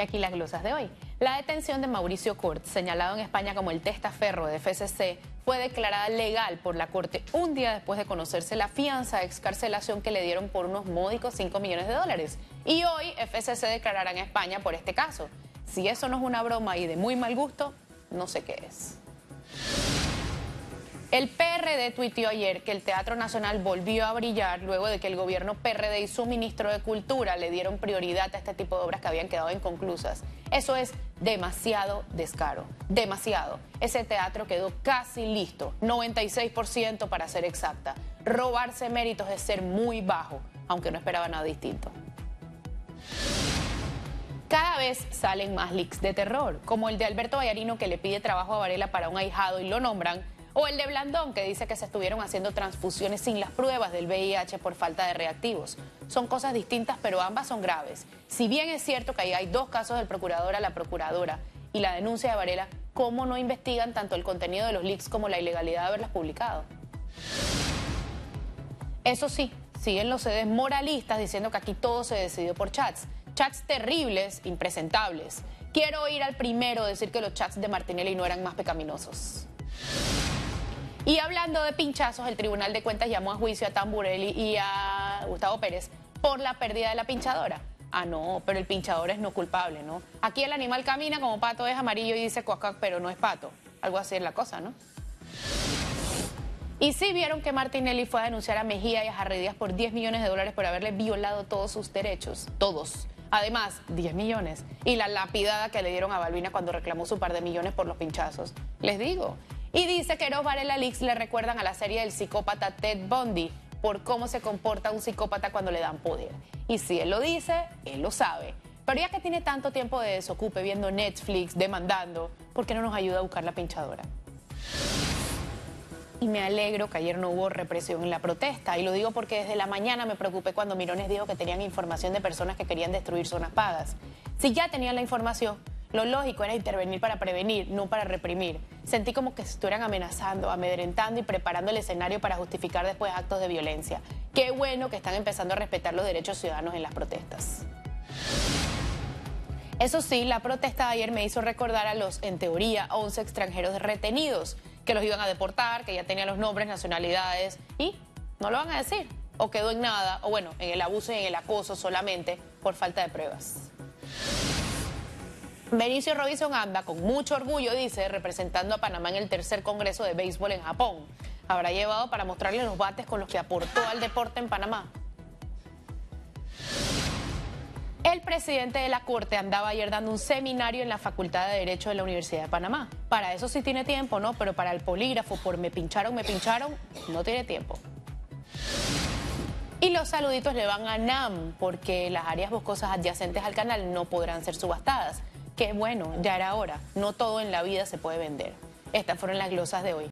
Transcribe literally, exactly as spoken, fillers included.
que aquí las glosas de hoy. La detención de Mauricio Cort, señalado en España como el testaferro de F S C, fue declarada legal por la Corte un día después de conocerse la fianza de excarcelación que le dieron por unos módicos cinco millones de dólares. Y hoy F S C declarará en España por este caso. Si eso no es una broma y de muy mal gusto, no sé qué es. El P R D tuiteó ayer que el Teatro Nacional volvió a brillar luego de que el gobierno P R D y su ministro de Cultura le dieron prioridad a este tipo de obras que habían quedado inconclusas. Eso es demasiado descaro, demasiado. Ese teatro quedó casi listo, noventa y seis por ciento para ser exacta. Robarse méritos es ser muy bajo, aunque no esperaba nada distinto. Cada vez salen más leaks de terror, como el de Alberto Vallarino, que le pide trabajo a Varela para un ahijado y lo nombran, o el de Blandón, que dice que se estuvieron haciendo transfusiones sin las pruebas del V I H por falta de reactivos. Son cosas distintas, pero ambas son graves. Si bien es cierto que ahí hay dos casos del procurador a la procuradora y la denuncia de Varela, ¿cómo no investigan tanto el contenido de los leaks como la ilegalidad de haberlas publicado? Eso sí, siguen los C Ds moralistas diciendo que aquí todo se decidió por chats. Chats terribles, impresentables. Quiero oír al primero decir que los chats de Martinelli no eran más pecaminosos. Y hablando de pinchazos, el Tribunal de Cuentas llamó a juicio a Tamburelli y a Gustavo Pérez por la pérdida de la pinchadora. Ah, no, pero el pinchador es no culpable, ¿no? Aquí el animal camina como pato, es amarillo y dice cuac, cuac, pero no es pato. Algo así es la cosa, ¿no? Y sí vieron que Martinelli fue a denunciar a Mejía y a Jarredías por diez millones de dólares por haberle violado todos sus derechos, todos. Además, diez millones. Y la lapidada que le dieron a Balvina cuando reclamó su par de millones por los pinchazos. Les digo. Y dice que los Varela Leaks le recuerdan a la serie del psicópata Ted Bundy por cómo se comporta un psicópata cuando le dan poder. Y si él lo dice, él lo sabe. Pero ya que tiene tanto tiempo de desocupe viendo Netflix, demandando, ¿por qué no nos ayuda a buscar la pinchadora? Y me alegro que ayer no hubo represión en la protesta. Y lo digo porque desde la mañana me preocupé cuando Mirones dijo que tenían información de personas que querían destruir zonas pagas. Si ya tenían la información, lo lógico era intervenir para prevenir, no para reprimir. Sentí como que se estuvieran amenazando, amedrentando y preparando el escenario para justificar después actos de violencia. Qué bueno que están empezando a respetar los derechos ciudadanos en las protestas. Eso sí, la protesta de ayer me hizo recordar a los, en teoría, once extranjeros retenidos, que los iban a deportar, que ya tenían los nombres, nacionalidades, y no lo van a decir. O quedó en nada, o bueno, en el abuso y en el acoso solamente, por falta de pruebas. Benicio Robinson anda con mucho orgullo, dice, representando a Panamá en el tercer congreso de béisbol en Japón. Habrá llevado para mostrarle los bates con los que aportó al deporte en Panamá. El presidente de la Corte andaba ayer dando un seminario en la Facultad de Derecho de la Universidad de Panamá. Para eso sí tiene tiempo, ¿no? Pero para el polígrafo, por me pincharon, me pincharon, no tiene tiempo. Y los saluditos le van a N A M, porque las áreas boscosas adyacentes al canal no podrán ser subastadas. Que bueno, ya era hora. No todo en la vida se puede vender. Estas fueron las glosas de hoy.